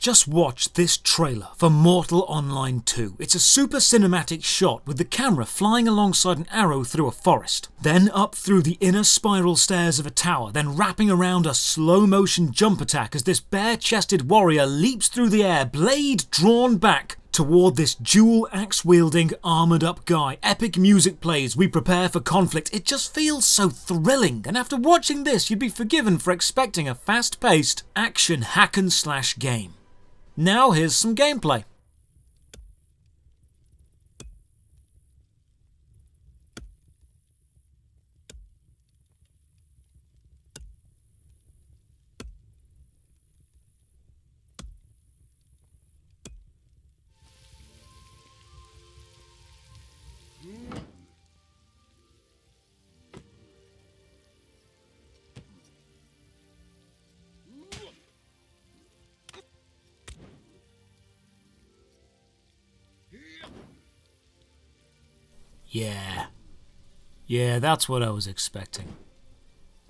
Just watch this trailer for Mortal Online 2. It's a super cinematic shot with the camera flying alongside an arrow through a forest, then up through the inner spiral stairs of a tower, then wrapping around a slow motion jump attack as this bare-chested warrior leaps through the air, blade drawn back toward this dual axe wielding armoured up guy. Epic music plays, we prepare for conflict. It just feels so thrilling, and after watching this you'd be forgiven for expecting a fast-paced action hack and slash game. Now here's some gameplay. Yeah, that's what I was expecting.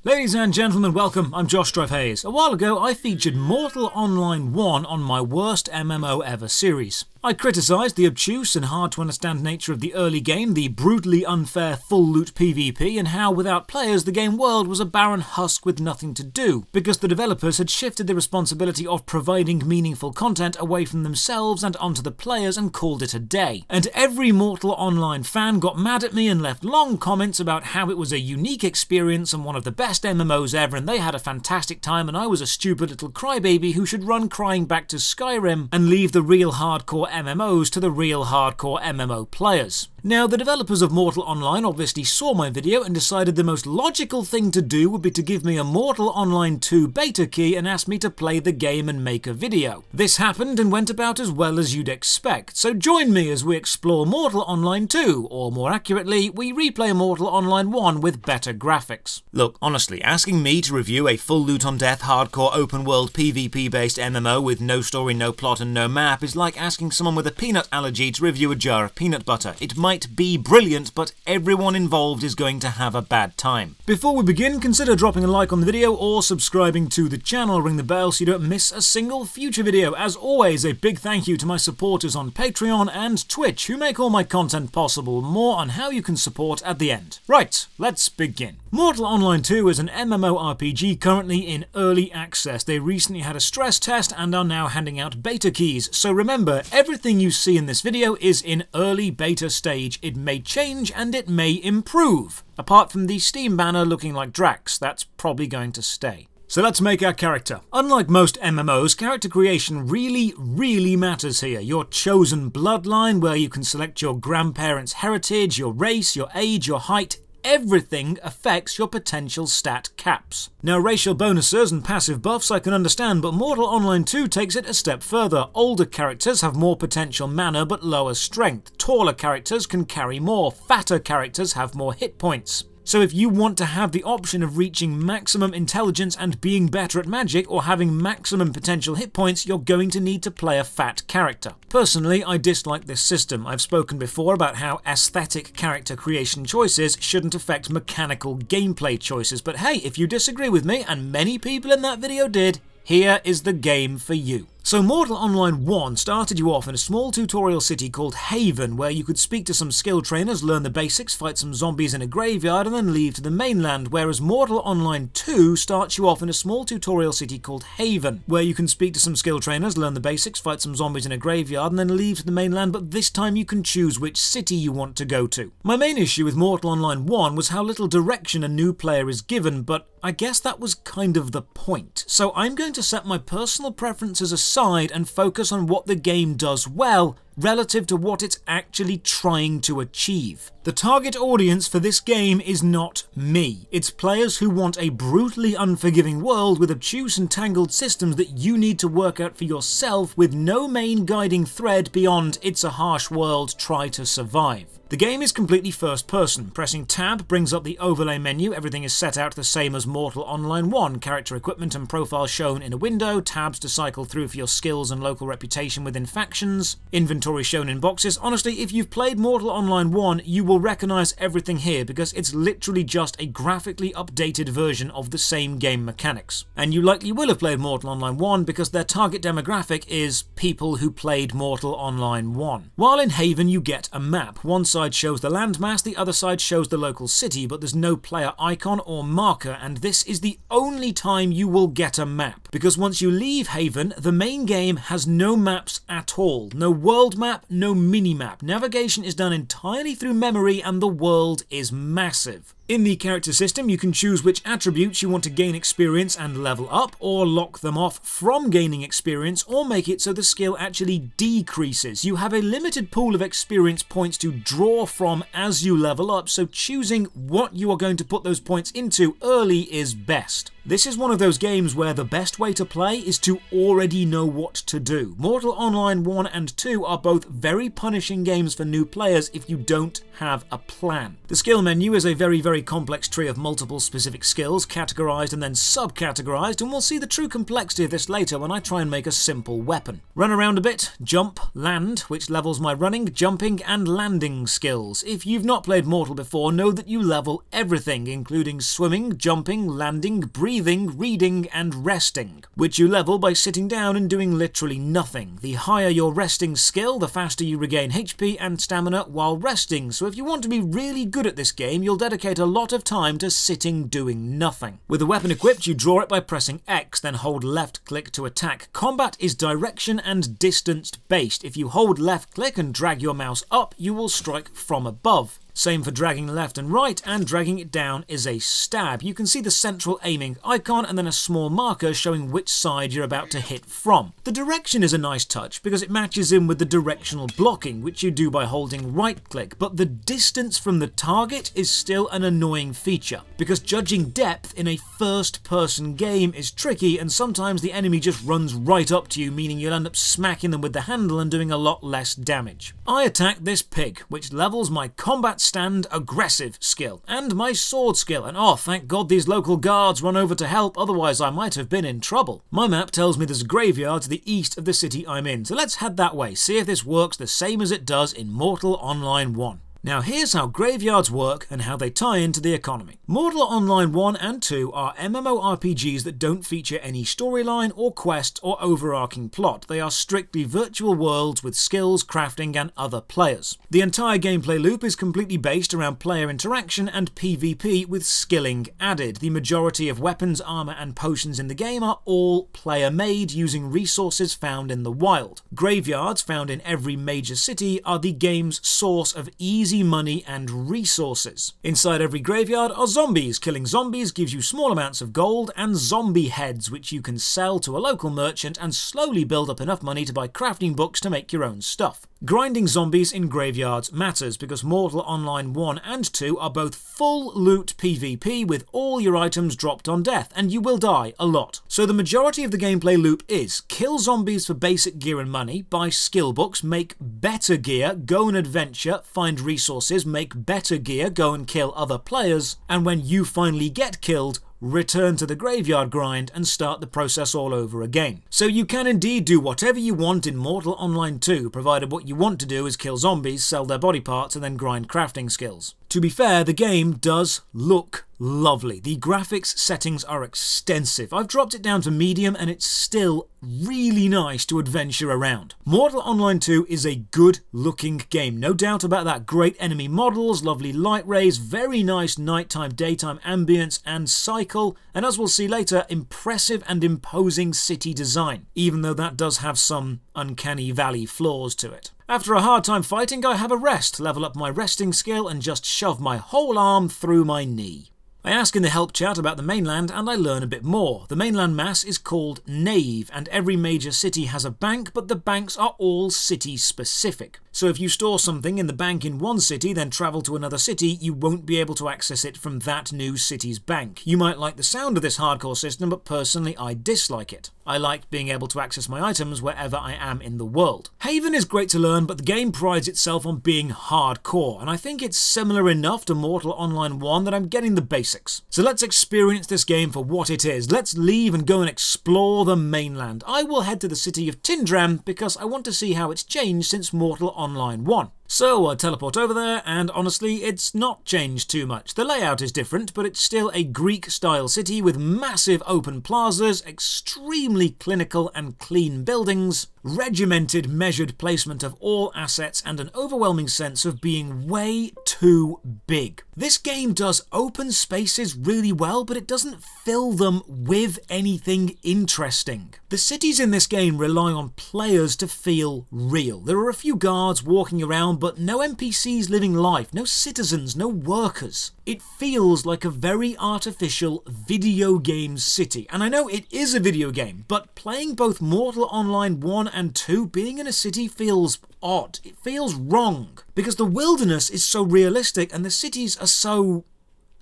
Ladies and gentlemen, welcome, I'm Josh Strife Hayes. A while ago I featured Mortal Online 1 on my Worst MMO Ever series. I criticised the obtuse and hard to understand nature of the early game, the brutally unfair full loot PvP, and how without players the game world was a barren husk with nothing to do, because the developers had shifted the responsibility of providing meaningful content away from themselves and onto the players and called it a day. And every Mortal Online fan got mad at me and left long comments about how it was a unique experience and one of the best MMOs ever, and they had a fantastic time and I was a stupid little crybaby who should run crying back to Skyrim and leave the real hardcore MMOs to the real hardcore MMO players. Now, the developers of Mortal Online obviously saw my video and decided the most logical thing to do would be to give me a Mortal Online 2 beta key and ask me to play the game and make a video. This happened and went about as well as you'd expect, so join me as we explore Mortal Online 2, or more accurately, we replay Mortal Online 1 with better graphics. Look, honestly, asking me to review a full loot on death hardcore open world PvP based MMO with no story, no plot and no map is like asking someone with a peanut allergy to review a jar of peanut butter. It might be brilliant, but everyone involved is going to have a bad time. Before we begin, consider dropping a like on the video or subscribing to the channel. Ring the bell so you don't miss a single future video. As always, a big thank you to my supporters on Patreon and Twitch who make all my content possible. More on how you can support at the end. Right, let's begin. Mortal Online 2 is an MMORPG currently in early access. They recently had a stress test and are now handing out beta keys. So remember, everything you see in this video is in early beta stage. It may change and it may improve. Apart from the Steam banner looking like Drax, that's probably going to stay. So let's make our character. Unlike most MMOs, character creation really matters here. Your chosen bloodline, where you can select your grandparents' heritage, your race, your age, your height, everything affects your potential stat caps. Now, racial bonuses and passive buffs I can understand, but Mortal Online 2 takes it a step further. Older characters have more potential mana but lower strength. Taller characters can carry more. Fatter characters have more hit points. So if you want to have the option of reaching maximum intelligence and being better at magic, or having maximum potential hit points, you're going to need to play a fat character. Personally, I dislike this system. I've spoken before about how aesthetic character creation choices shouldn't affect mechanical gameplay choices, but hey, if you disagree with me, and many people in that video did, here is the game for you. So Mortal Online 1 started you off in a small tutorial city called Haven, where you could speak to some skill trainers, learn the basics, fight some zombies in a graveyard and then leave to the mainland, whereas Mortal Online 2 starts you off in a small tutorial city called Haven, where you can speak to some skill trainers, learn the basics, fight some zombies in a graveyard and then leave to the mainland, but this time you can choose which city you want to go to. My main issue with Mortal Online 1 was how little direction a new player is given, but I guess that was kind of the point. So I'm going to set my personal preferences aside and focus on what the game does well relative to what it's actually trying to achieve. The target audience for this game is not me. It's players who want a brutally unforgiving world with obtuse and tangled systems that you need to work out for yourself with no main guiding thread beyond "it's a harsh world, try to survive." The game is completely first person. Pressing tab brings up the overlay menu. Everything is set out the same as Mortal Online 1. Character equipment and profile shown in a window, tabs to cycle through for your skills and local reputation within factions, inventory inventory shown in boxes. Honestly, if you've played Mortal Online 1, you will recognize everything here because it's literally just a graphically updated version of the same game mechanics. And you likely will have played Mortal Online 1 because their target demographic is people who played Mortal Online 1. While in Haven, you get a map. One side shows the landmass, the other side shows the local city, but there's no player icon or marker, and this is the only time you will get a map. Because once you leave Haven, the main game has no maps at all. No world map, no mini-map. Navigation is done entirely through memory, and the world is massive. In the character system, you can choose which attributes you want to gain experience and level up, or lock them off from gaining experience, or make it so the skill actually decreases. You have a limited pool of experience points to draw from as you level up, so choosing what you are going to put those points into early is best. This is one of those games where the best way to play is to already know what to do. Mortal Online 1 and 2 are both very punishing games for new players if you don't have a plan. The skill menu is a very, very complex tree of multiple specific skills, categorized and then sub-categorized, and we'll see the true complexity of this later when I try and make a simple weapon. Run around a bit, jump, land, which levels my running, jumping, and landing skills. If you've not played Mortal before, know that you level everything, including swimming, jumping, landing, breathing, reading, and resting, which you level by sitting down and doing literally nothing. The higher your resting skill, the faster you regain HP and stamina while resting, so if you want to be really good at this game, you'll dedicate a lot of time to sitting doing nothing. With the weapon equipped, you draw it by pressing X, then hold left click to attack. Combat is direction and distance based. If you hold left click and drag your mouse up, you will strike from above. Same for dragging left and right, and dragging it down is a stab. You can see the central aiming icon and then a small marker showing which side you're about to hit from. The direction is a nice touch because it matches in with the directional blocking, which you do by holding right click, but the distance from the target is still an annoying feature because judging depth in a first-person game is tricky, and sometimes the enemy just runs right up to you, meaning you'll end up smacking them with the handle and doing a lot less damage. I attacked this pig, which levels my combat stand aggressive skill and my sword skill, and oh, thank God these local guards run over to help, otherwise I might have been in trouble. My map tells me there's a graveyard to the east of the city I'm in, so let's head that way, see if this works the same as it does in Mortal Online 1. Now here's how graveyards work and how they tie into the economy. Mortal Online 1 and 2 are MMORPGs that don't feature any storyline or quest or overarching plot. They are strictly virtual worlds with skills, crafting, and other players. The entire gameplay loop is completely based around player interaction and PvP with skilling added. The majority of weapons, armor, and potions in the game are all player-made using resources found in the wild. Graveyards found in every major city are the game's source of easy money and resources. Inside every graveyard are zombies. Killing zombies gives you small amounts of gold and zombie heads, which you can sell to a local merchant and slowly build up enough money to buy crafting books to make your own stuff. Grinding zombies in graveyards matters because Mortal Online 1 and 2 are both full loot PvP with all your items dropped on death, and you will die a lot. So the majority of the gameplay loop is kill zombies for basic gear and money, buy skill books, make better gear, go and adventure, find resources, make better gear, go and kill other players, and when you finally get killed, return to the graveyard grind and start the process all over again. So you can indeed do whatever you want in Mortal Online 2, provided what you want to do is kill zombies, sell their body parts, and then grind crafting skills. To be fair, the game does look lovely. The graphics settings are extensive. I've dropped it down to medium and it's still really nice to adventure around. Mortal Online 2 is a good looking game, no doubt about that. Great enemy models, lovely light rays, very nice nighttime, daytime ambience and cycle, and as we'll see later, impressive and imposing city design, even though that does have some uncanny valley flaws to it. After a hard time fighting, I have a rest, level up my resting skill and just shove my whole arm through my knee. I ask in the help chat about the mainland and I learn a bit more. The mainland mass is called Nave, and every major city has a bank, but the banks are all city specific. So if you store something in the bank in one city, then travel to another city, you won't be able to access it from that new city's bank. You might like the sound of this hardcore system, but personally I dislike it. I liked being able to access my items wherever I am in the world. Haven is great to learn, but the game prides itself on being hardcore, and I think it's similar enough to Mortal Online 1 that I'm getting the basics. So let's experience this game for what it is. Let's leave and go and explore the mainland. I will head to the city of Tindram because I want to see how it's changed since Mortal Online 1. So I teleport over there, and honestly, it's not changed too much. The layout is different, but it's still a Greek-style city with massive open plazas, extremely clinical and clean buildings, regimented, measured placement of all assets, and an overwhelming sense of being way too big. This game does open spaces really well, but it doesn't fill them with anything interesting. The cities in this game rely on players to feel real. There are a few guards walking around, but no NPCs living life, no citizens, no workers. It feels like a very artificial video game city, and I know it is a video game, but playing both Mortal Online 1 and 2, being in a city feels odd. It feels wrong, because the wilderness is so realistic and the cities are so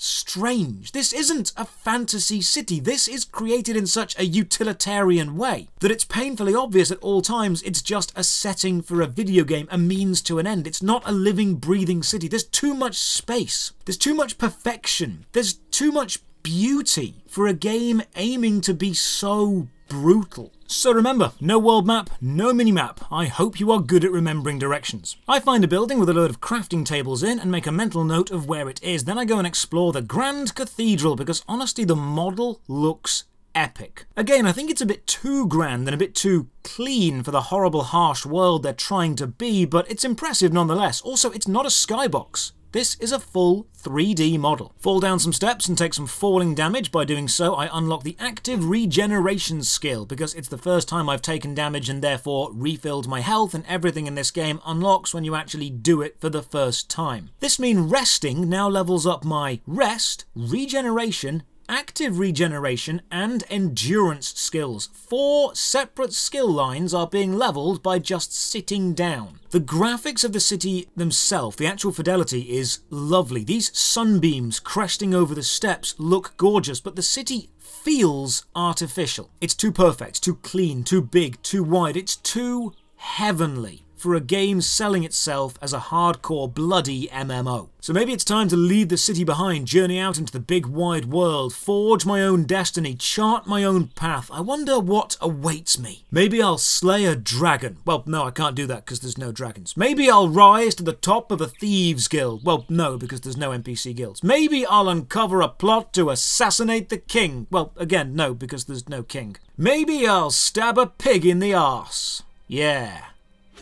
strange. This isn't a fantasy city. This is created in such a utilitarian way that it's painfully obvious at all times it's just a setting for a video game, a means to an end. It's not a living, breathing city. There's too much space. There's too much perfection. There's too much beauty for a game aiming to be so brutal. So remember, no world map, no minimap. I hope you are good at remembering directions. I find a building with a load of crafting tables in and make a mental note of where it is. Then I go and explore the Grand Cathedral because honestly the model looks epic. Again, I think it's a bit too grand and a bit too clean for the horrible, harsh world they're trying to be, but it's impressive nonetheless. Also, it's not a skybox. This is a full 3D model. Fall down some steps and take some falling damage. By doing so, I unlock the active regeneration skill because it's the first time I've taken damage and therefore refilled my health, and everything in this game unlocks when you actually do it for the first time. This means resting now levels up my rest, regeneration, active regeneration and endurance skills. 4 separate skill lines are being leveled by just sitting down. The graphics of the city themselves, the actual fidelity is lovely. These sunbeams cresting over the steps look gorgeous, but the city feels artificial. It's too perfect, too clean, too big, too wide. It's too heavenly for a game selling itself as a hardcore bloody MMO. So maybe it's time to leave the city behind, journey out into the big wide world, forge my own destiny, chart my own path. I wonder what awaits me. Maybe I'll slay a dragon. Well, no, I can't do that because there's no dragons. Maybe I'll rise to the top of a thieves guild. Well, no, because there's no NPC guilds. Maybe I'll uncover a plot to assassinate the king. Well, again, no, because there's no king. Maybe I'll stab a pig in the arse. Yeah.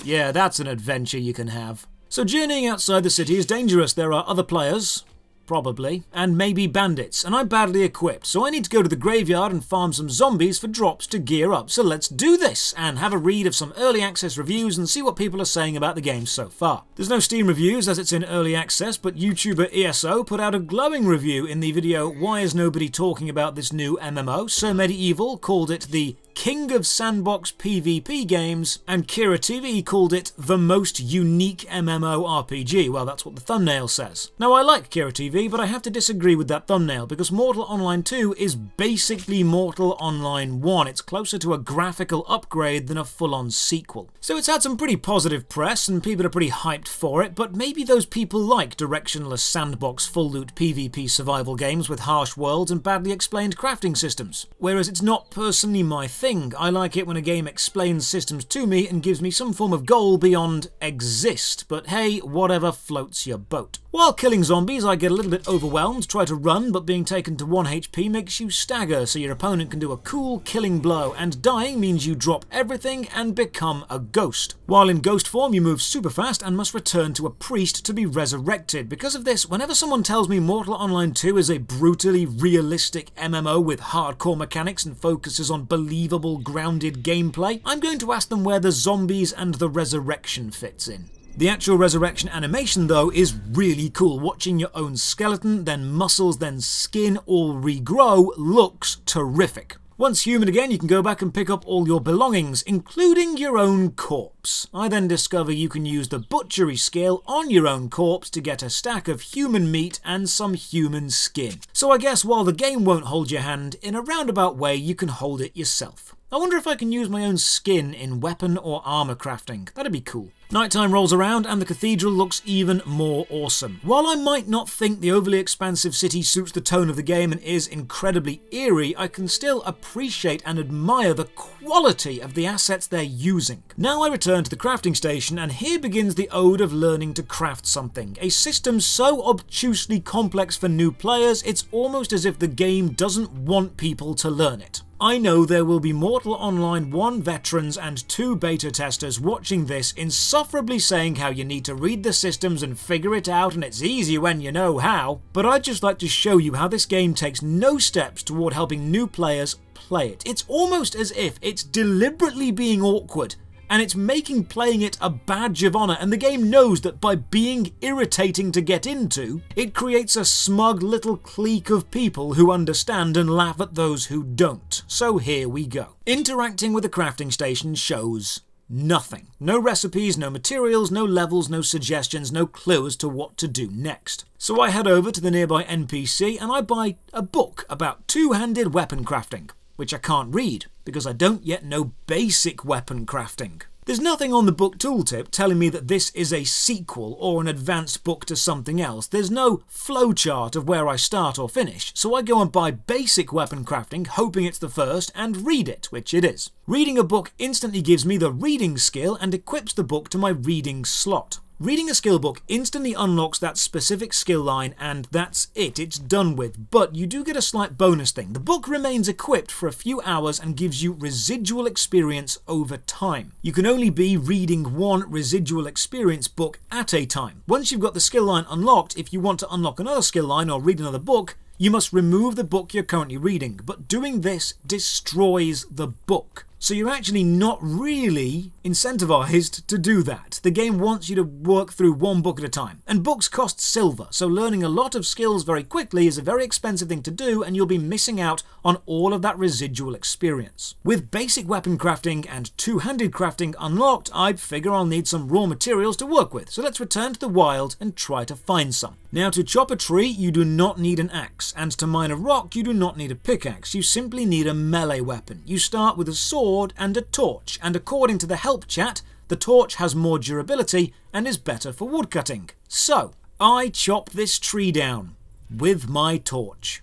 Yeah, that's an adventure you can have. So journeying outside the city is dangerous. There are other players, probably, and maybe bandits, and I'm badly equipped, so I need to go to the graveyard and farm some zombies for drops to gear up. So let's do this, and have a read of some early access reviews and see what people are saying about the game so far. There's no Steam reviews as it's in early access, but YouTuber ESO put out a glowing review in the video "Why is nobody talking about this new MMO?" Sir Medieval called it the King of Sandbox PvP games, and Kira TV called it the most unique MMORPG. Well, that's what the thumbnail says. Now, I like Kira TV, but I have to disagree with that thumbnail because Mortal Online 2 is basically Mortal Online 1. It's closer to a graphical upgrade than a full-on sequel. So it's had some pretty positive press, and people are pretty hyped for it, but maybe those people like directionless sandbox full-loot PvP survival games with harsh worlds and badly explained crafting systems. Whereas it's not personally my thing. I like it when a game explains systems to me and gives me some form of goal beyond exist, but hey, whatever floats your boat. While killing zombies, I get a little bit overwhelmed, try to run, but being taken to 1 HP makes you stagger, so your opponent can do a cool killing blow, and dying means you drop everything and become a ghost. While in ghost form, you move super fast and must return to a priest to be resurrected. Because of this, whenever someone tells me Mortal Online 2 is a brutally realistic MMO with hardcore mechanics and focuses on believable, grounded gameplay, I'm going to ask them where the zombies and the resurrection fits in. The actual resurrection animation, though, is really cool. Watching your own skeleton, then muscles, then skin all regrow looks terrific. Once human again, you can go back and pick up all your belongings, including your own corpse. I then discover you can use the butchery skill on your own corpse to get a stack of human meat and some human skin. So I guess while the game won't hold your hand, in a roundabout way you can hold it yourself. I wonder if I can use my own skin in weapon or armour crafting. That'd be cool. Nighttime rolls around and the cathedral looks even more awesome. While I might not think the overly expansive city suits the tone of the game and is incredibly eerie, I can still appreciate and admire the quality of the assets they're using. Now I return to the crafting station and here begins the ode of learning to craft something. A system so obtusely complex for new players, it's almost as if the game doesn't want people to learn it. I know there will be Mortal Online 1 veterans and 2 beta testers watching this insufferably saying how you need to read the systems and figure it out and it's easy when you know how, but I'd just like to show you how this game takes no steps toward helping new players play it. It's almost as if it's deliberately being awkward and it's making playing it a badge of honour, and the game knows that by being irritating to get into, it creates a smug little clique of people who understand and laugh at those who don't. So here we go. Interacting with the crafting station shows nothing. No recipes, no materials, no levels, no suggestions, no clue as to what to do next. So I head over to the nearby NPC and I buy a book about two-handed weapon crafting, which I can't read because I don't yet know basic weapon crafting. There's nothing on the book tooltip telling me that this is a sequel or an advanced book to something else. There's no flowchart of where I start or finish, so I go and buy basic weapon crafting, hoping it's the first, and read it, which it is. Reading a book instantly gives me the reading skill and equips the book to my reading slot. Reading a skill book instantly unlocks that specific skill line and that's it, it's done with, but you do get a slight bonus thing. The book remains equipped for a few hours and gives you residual experience over time. You can only be reading one residual experience book at a time. Once you've got the skill line unlocked, if you want to unlock another skill line or read another book, you must remove the book you're currently reading, but doing this destroys the book. So you're actually not really incentivized to do that. The game wants you to work through one book at a time. And books cost silver, so learning a lot of skills very quickly is a very expensive thing to do and you'll be missing out on all of that residual experience. With basic weapon crafting and two-handed crafting unlocked, I figure I'll need some raw materials to work with, so let's return to the wild and try to find some. Now to chop a tree, you do not need an axe, and to mine a rock, you do not need a pickaxe, you simply need a melee weapon. You start with a sword and a torch, and according to the help chat, the torch has more durability and is better for woodcutting. So, I chop this tree down with my torch.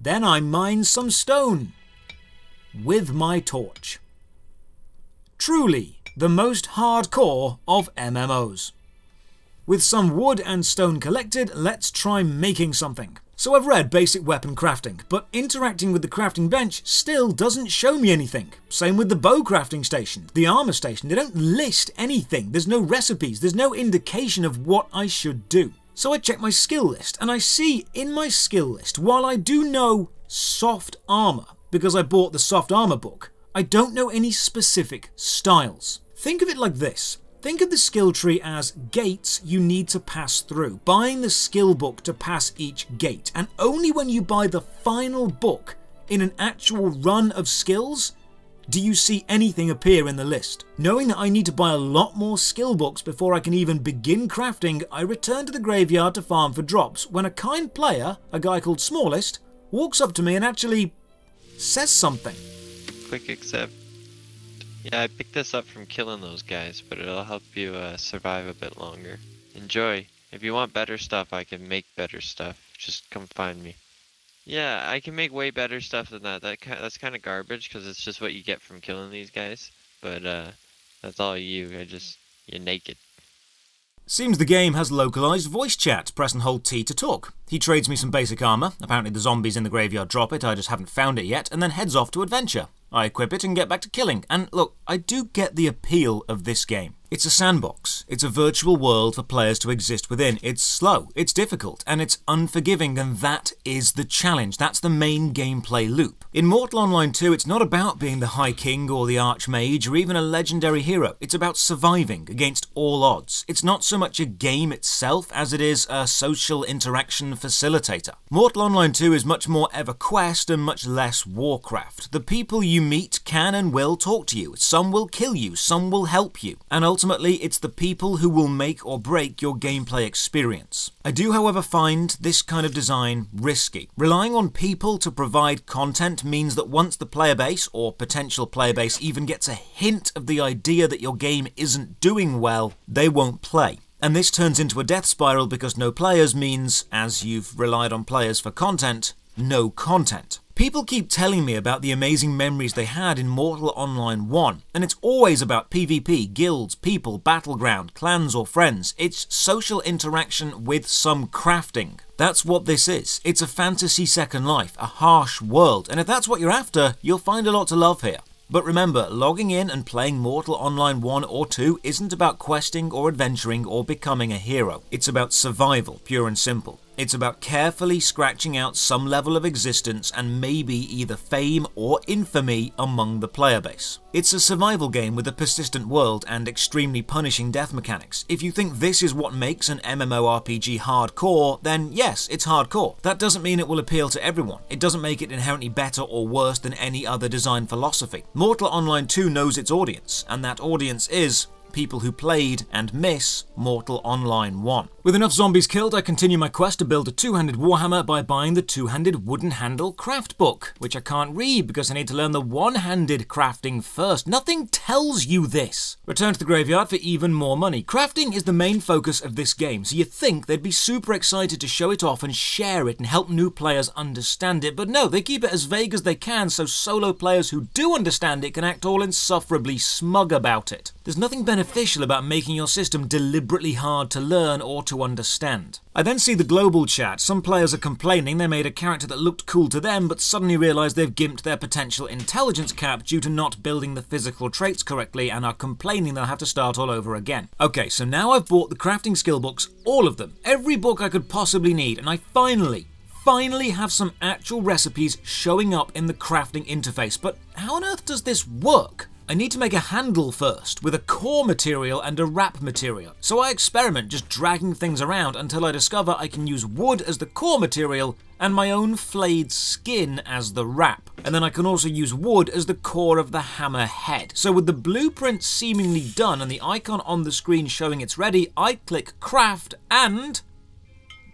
Then I mine some stone with my torch. Truly, the most hardcore of MMOs. With some wood and stone collected, let's try making something. So I've read basic weapon crafting, but interacting with the crafting bench still doesn't show me anything. Same with the bow crafting station, the armor station, they don't list anything. There's no recipes, there's no indication of what I should do. So I check my skill list, and I see in my skill list, while I do know soft armor, because I bought the soft armor book, I don't know any specific styles. Think of it like this. Think of the skill tree as gates you need to pass through, buying the skill book to pass each gate, and only when you buy the final book in an actual run of skills do you see anything appear in the list. Knowing that I need to buy a lot more skill books before I can even begin crafting, I return to the graveyard to farm for drops when a kind player, a guy called Smallest, walks up to me and actually says something. Quick accept. Yeah, I picked this up from killing those guys, but it'll help you survive a bit longer. Enjoy. If you want better stuff, I can make better stuff. Just come find me. Yeah, I can make way better stuff than that. That's kind of garbage, because it's just what you get from killing these guys. But that's all you. You're naked. Seems the game has localized voice chat. Press and hold T to talk. He trades me some basic armor. Apparently the zombies in the graveyard drop it, I just haven't found it yet, and then heads off to adventure. I equip it and get back to killing, and look, I do get the appeal of this game. It's a sandbox. It's a virtual world for players to exist within. It's slow, it's difficult, and it's unforgiving, and that is the challenge. That's the main gameplay loop. In Mortal Online 2, it's not about being the High King or the Archmage or even a legendary hero. It's about surviving against all odds. It's not so much a game itself as it is a social interaction facilitator. Mortal Online 2 is much more EverQuest and much less Warcraft. The people you meet can and will talk to you. Some will kill you, some will help you, and ultimately it's the people who will make or break your gameplay experience. I do, however, find this kind of design risky. Relying on people to provide content means that once the player base or potential player base even gets a hint of the idea that your game isn't doing well, they won't play. And this turns into a death spiral because no players means, as you've relied on players for content, no content. People keep telling me about the amazing memories they had in Mortal Online 1, and it's always about PvP, guilds, people, battleground, clans or friends. It's social interaction with some crafting. That's what this is. It's a fantasy Second Life, a harsh world, and if that's what you're after, you'll find a lot to love here. But remember, logging in and playing Mortal Online 1 or 2 isn't about questing or adventuring or becoming a hero. It's about survival, pure and simple. It's about carefully scratching out some level of existence and maybe either fame or infamy among the player base. It's a survival game with a persistent world and extremely punishing death mechanics. If you think this is what makes an MMORPG hardcore, then yes, it's hardcore. That doesn't mean it will appeal to everyone. It doesn't make it inherently better or worse than any other design philosophy. Mortal Online 2 knows its audience, and that audience is people who played and miss Mortal Online 1. With enough zombies killed, I continue my quest to build a two-handed warhammer by buying the two-handed wooden handle craft book, which I can't read because I need to learn the one-handed crafting first. Nothing tells you this. Return to the graveyard for even more money. Crafting is the main focus of this game, so you'd think they'd be super excited to show it off and share it and help new players understand it, but no, they keep it as vague as they can so solo players who do understand it can act all insufferably smug about it. There's nothing beneficial about making your system deliberately hard to learn or to understand. I then see the global chat. Some players are complaining they made a character that looked cool to them but suddenly realise they've gimped their potential intelligence cap due to not building the physical traits correctly and are complaining they'll have to start all over again. Okay, so now I've bought the crafting skill books, all of them, every book I could possibly need, and I finally have some actual recipes showing up in the crafting interface. But how on earth does this work? I need to make a handle first, with a core material and a wrap material. So I experiment, just dragging things around until I discover I can use wood as the core material and my own flayed skin as the wrap. And then I can also use wood as the core of the hammer head. So with the blueprint seemingly done and the icon on the screen showing it's ready, I click craft and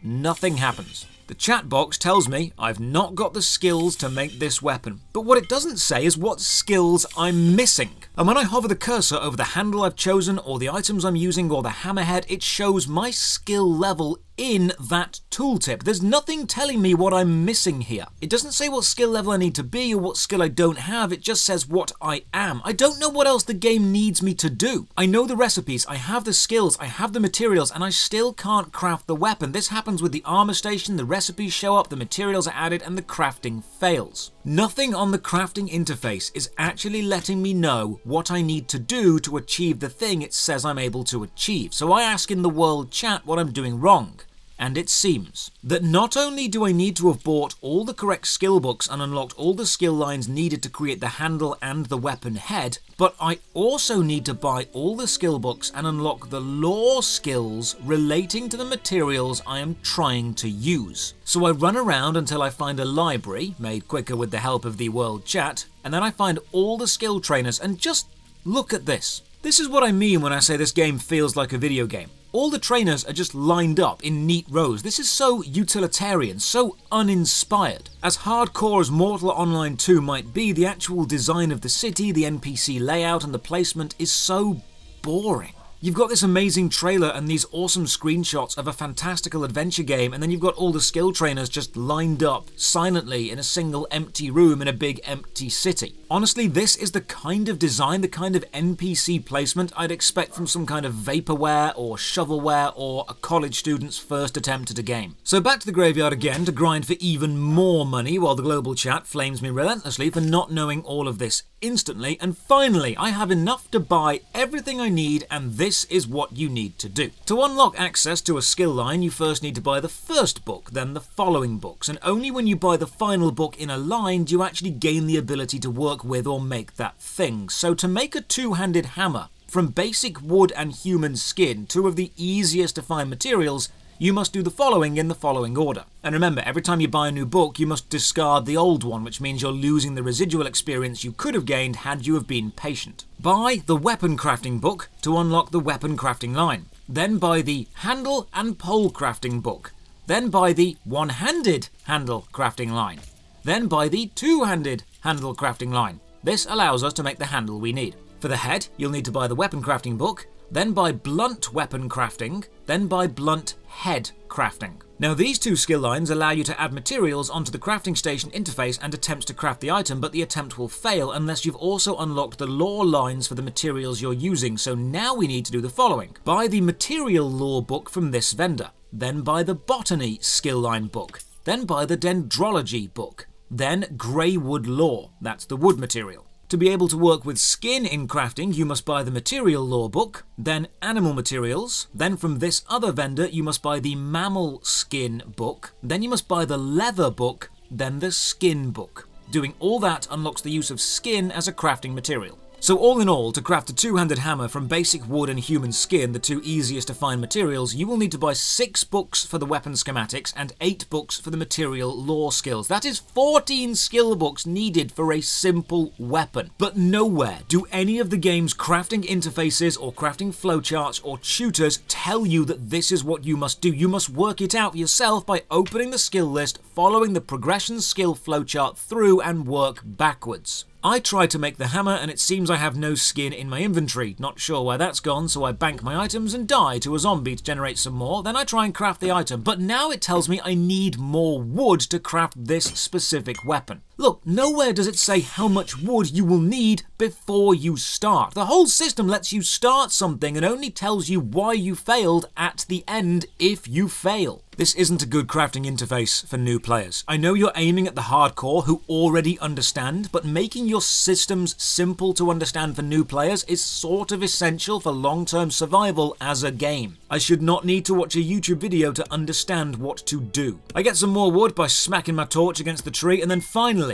nothing happens. The chat box tells me I've not got the skills to make this weapon, but what it doesn't say is what skills I'm missing. And when I hover the cursor over the handle I've chosen or the items I'm using or the hammerhead, it shows my skill level in that tooltip. There's nothing telling me what I'm missing here. It doesn't say what skill level I need to be or what skill I don't have, it just says what I am. I don't know what else the game needs me to do. I know the recipes, I have the skills, I have the materials, and I still can't craft the weapon. This happens with the armor station, the recipes show up, the materials are added, and the crafting fails. Nothing on the crafting interface is actually letting me know what I need to do to achieve the thing it says I'm able to achieve. So I ask in the world chat what I'm doing wrong. And it seems that not only do I need to have bought all the correct skill books and unlocked all the skill lines needed to create the handle and the weapon head, but I also need to buy all the skill books and unlock the lore skills relating to the materials I am trying to use. So I run around until I find a library, made quicker with the help of the world chat, and then I find all the skill trainers, and just look at this. This is what I mean when I say this game feels like a video game. All the trainers are just lined up in neat rows. This is so utilitarian, so uninspired. As hardcore as Mortal Online 2 might be, the actual design of the city, the NPC layout and the placement is so boring. You've got this amazing trailer and these awesome screenshots of a fantastical adventure game, and then you've got all the skill trainers just lined up silently in a single empty room in a big empty city. Honestly, this is the kind of design, the kind of NPC placement I'd expect from some kind of vaporware or shovelware or a college student's first attempt at a game. So back to the graveyard again to grind for even more money while the global chat flames me relentlessly for not knowing all of this instantly, and finally I have enough to buy everything I need, and this is what you need to do. To unlock access to a skill line, you first need to buy the first book, then the following books, and only when you buy the final book in a line do you actually gain the ability to work with or make that thing. So to make a two-handed hammer, from basic wood and human skin, two of the easiest to find materials, you must do the following in the following order. And remember, every time you buy a new book, you must discard the old one, which means you're losing the residual experience you could have gained had you have been patient. Buy the weapon crafting book to unlock the weapon crafting line. Then buy the handle and pole crafting book. Then buy the one-handed handle crafting line. Then buy the two-handed handle crafting line. This allows us to make the handle we need. For the head, you'll need to buy the weapon crafting book, then buy blunt weapon crafting, then buy blunt head crafting. Now these two skill lines allow you to add materials onto the crafting station interface and attempts to craft the item, but the attempt will fail unless you've also unlocked the lore lines for the materials you're using, so now we need to do the following. Buy the material lore book from this vendor, then buy the botany skill line book, then buy the dendrology book, then grey wood lore, that's the wood material. To be able to work with skin in crafting, you must buy the material lore book, then animal materials, then from this other vendor you must buy the mammal skin book, then you must buy the leather book, then the skin book. Doing all that unlocks the use of skin as a crafting material. So all in all, to craft a two-handed hammer from basic wood and human skin, the two easiest to find materials, you will need to buy 6 books for the weapon schematics and 8 books for the material lore skills. That is 14 skill books needed for a simple weapon. But nowhere do any of the game's crafting interfaces or crafting flowcharts or tutors tell you that this is what you must do. You must work it out yourself by opening the skill list, following the progression skill flowchart through, and work backwards. I tried to make the hammer and it seems I have no skin in my inventory. Not sure where that's gone, so I bank my items and die to a zombie to generate some more, then I try and craft the item. But now it tells me I need more wood to craft this specific weapon. Look, nowhere does it say how much wood you will need before you start. The whole system lets you start something and only tells you why you failed at the end if you fail. This isn't a good crafting interface for new players. I know you're aiming at the hardcore who already understand, but making your systems simple to understand for new players is sort of essential for long-term survival as a game. I should not need to watch a YouTube video to understand what to do. I get some more wood by smacking my torch against the tree, and then finally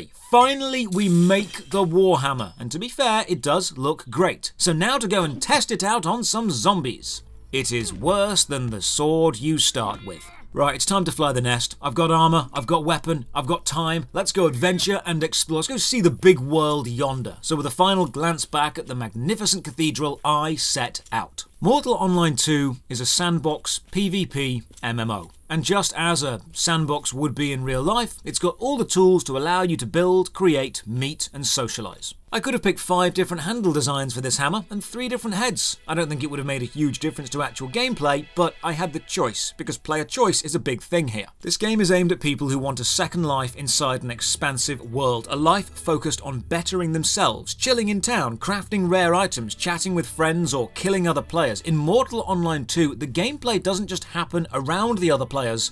we make the warhammer. And to be fair, it does look great. So now to go and test it out on some zombies. It is worse than the sword you start with. Right, it's time to fly the nest. I've got armor, I've got weapon, I've got time. Let's go adventure and explore. Let's go see the big world yonder. So with a final glance back at the magnificent cathedral, I set out. Mortal Online 2 is a sandbox PvP MMO. And just as a sandbox would be in real life, it's got all the tools to allow you to build, create, meet, and socialize. I could have picked 5 different handle designs for this hammer and 3 different heads. I don't think it would have made a huge difference to actual gameplay, but I had the choice, because player choice is a big thing here. This game is aimed at people who want a second life inside an expansive world, a life focused on bettering themselves, chilling in town, crafting rare items, chatting with friends, or killing other players. In Mortal Online 2, the gameplay doesn't just happen around the other players,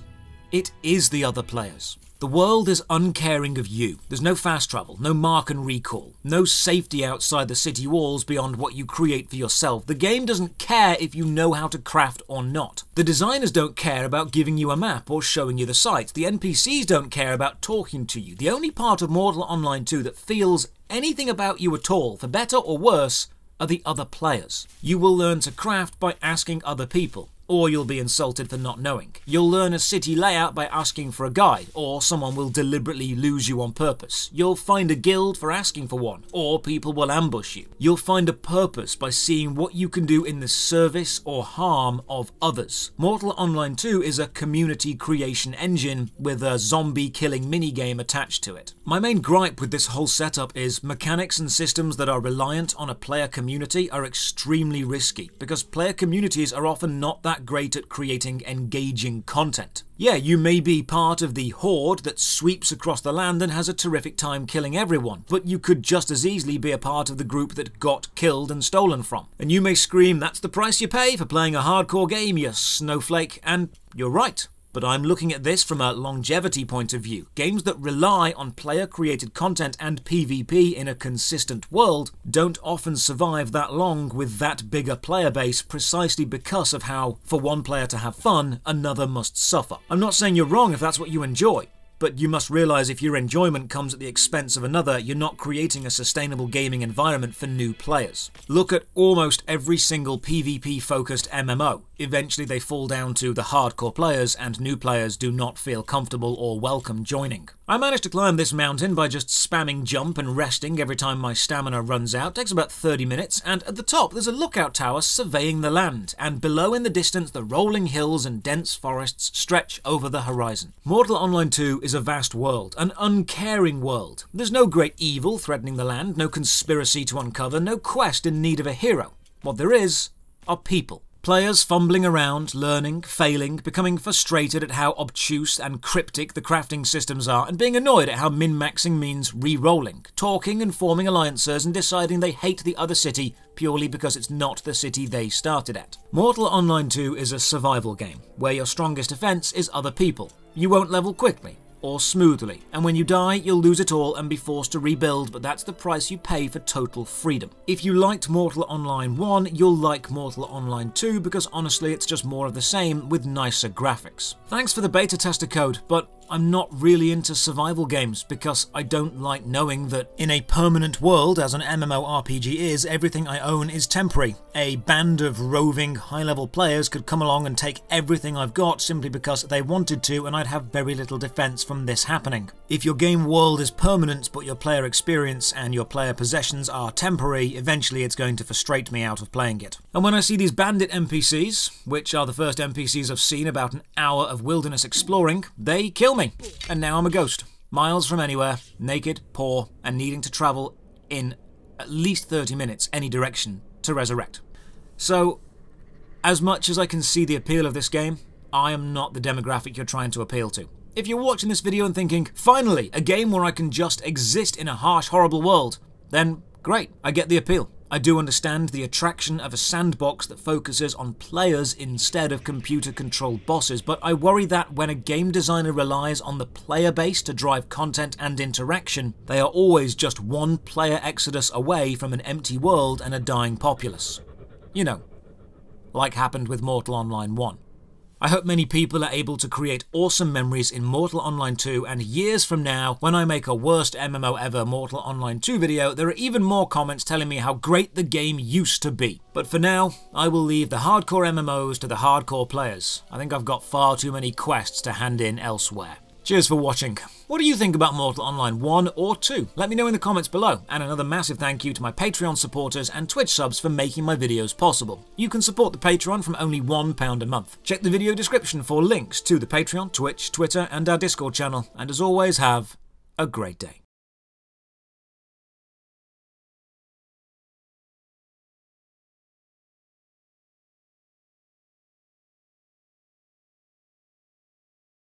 it is the other players. The world is uncaring of you. There's no fast travel, no mark and recall, no safety outside the city walls beyond what you create for yourself. The game doesn't care if you know how to craft or not. The designers don't care about giving you a map or showing you the sights. The NPCs don't care about talking to you. The only part of Mortal Online 2 that feels anything about you at all, for better or worse, are the other players. You will learn to craft by asking other people, or you'll be insulted for not knowing. You'll learn a city layout by asking for a guide, or someone will deliberately lose you on purpose. You'll find a guild for asking for one, or people will ambush you. You'll find a purpose by seeing what you can do in the service or harm of others. Mortal Online 2 is a community creation engine with a zombie killing minigame attached to it. My main gripe with this whole setup is mechanics and systems that are reliant on a player community are extremely risky, because player communities are often not that great at creating engaging content. Yeah, you may be part of the horde that sweeps across the land and has a terrific time killing everyone, but you could just as easily be a part of the group that got killed and stolen from. And you may scream, "That's the price you pay for playing a hardcore game, you snowflake," and you're right. But I'm looking at this from a longevity point of view. Games that rely on player-created content and PvP in a consistent world don't often survive that long with that bigger player base precisely because of how, for one player to have fun, another must suffer. I'm not saying you're wrong if that's what you enjoy, but you must realise if your enjoyment comes at the expense of another, you're not creating a sustainable gaming environment for new players. Look at almost every single PvP-focused MMO. Eventually they fall down to the hardcore players, and new players do not feel comfortable or welcome joining. I managed to climb this mountain by just spamming jump and resting every time my stamina runs out. It takes about 30 minutes, and at the top there's a lookout tower surveying the land, and below in the distance the rolling hills and dense forests stretch over the horizon. Mortal Online 2 is a vast world, an uncaring world. There's no great evil threatening the land, no conspiracy to uncover, no quest in need of a hero. What there is are people. Players fumbling around, learning, failing, becoming frustrated at how obtuse and cryptic the crafting systems are, and being annoyed at how min-maxing means re-rolling, talking and forming alliances and deciding they hate the other city purely because it's not the city they started at. Mortal Online 2 is a survival game, where your strongest defense is other people. You won't level quickly or smoothly, and when you die you'll lose it all and be forced to rebuild, but that's the price you pay for total freedom. If you liked Mortal Online 1, you'll like Mortal Online 2 because honestly it's just more of the same with nicer graphics. Thanks for the beta tester code, but I'm not really into survival games because I don't like knowing that in a permanent world, as an MMORPG is, everything I own is temporary. A band of roving, high-level players could come along and take everything I've got simply because they wanted to, and I'd have very little defense from this happening. If your game world is permanent but your player experience and your player possessions are temporary, eventually it's going to frustrate me out of playing it. And when I see these bandit NPCs, which are the first NPCs I've seen about an hour of wilderness exploring, they kill me. And now I'm a ghost, miles from anywhere, naked, poor, and needing to travel in at least 30 minutes any direction to resurrect. So, as much as I can see the appeal of this game, I am not the demographic you're trying to appeal to. If you're watching this video and thinking, finally, a game where I can just exist in a harsh, horrible world, then great, I get the appeal. I do understand the attraction of a sandbox that focuses on players instead of computer-controlled bosses, but I worry that when a game designer relies on the player base to drive content and interaction, they are always just one player exodus away from an empty world and a dying populace. You know, like happened with Mortal Online 1. I hope many people are able to create awesome memories in Mortal Online 2, and years from now, when I make a worst MMO ever Mortal Online 2 video, there are even more comments telling me how great the game used to be. But for now, I will leave the hardcore MMOs to the hardcore players. I think I've got far too many quests to hand in elsewhere. Cheers for watching. What do you think about Mortal Online 1 or 2? Let me know in the comments below, and another massive thank you to my Patreon supporters and Twitch subs for making my videos possible. You can support the Patreon from only £1 a month. Check the video description for links to the Patreon, Twitch, Twitter, and our Discord channel, and as always, have a great day.